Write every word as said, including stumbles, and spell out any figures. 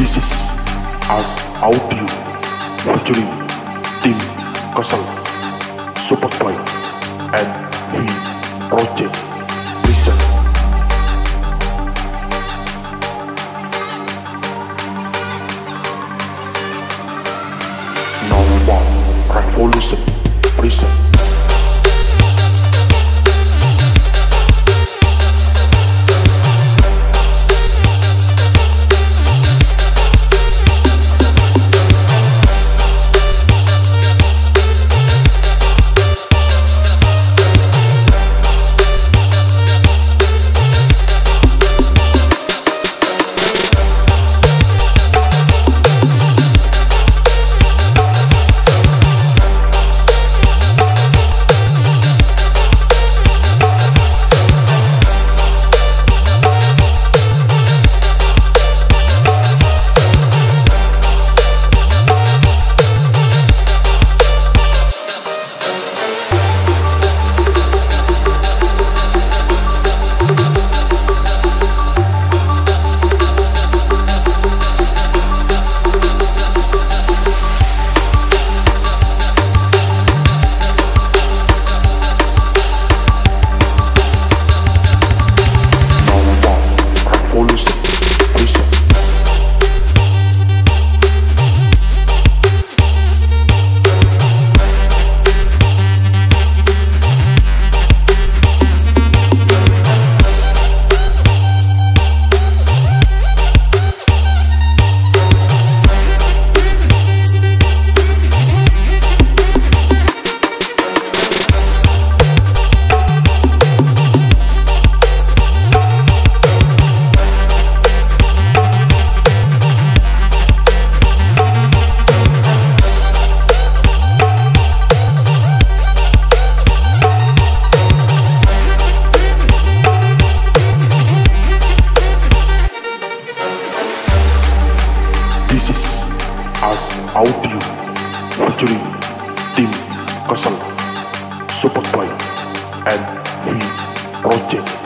This is As Out You featuring Tim Castle, Superfly, and V. Roche. Listen. Number Revolution Prison. This is As Out You featuring Tim Castle, Superfly, and V. Roche.